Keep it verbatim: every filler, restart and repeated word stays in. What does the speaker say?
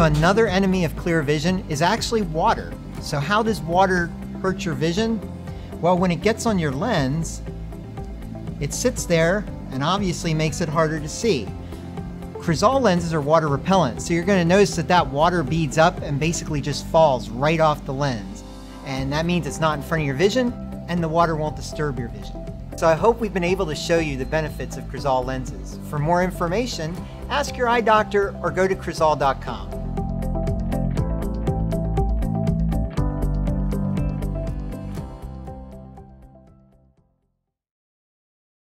So another enemy of clear vision is actually water. So how does water hurt your vision? Well, when it gets on your lens, it sits there and obviously makes it harder to see. Crizal lenses are water repellent, so you're going to notice that that water beads up and basically just falls right off the lens. And that means it's not in front of your vision, and the water won't disturb your vision. So I hope we've been able to show you the benefits of Crizal lenses. For more information, ask your eye doctor or go to Crizal dot com.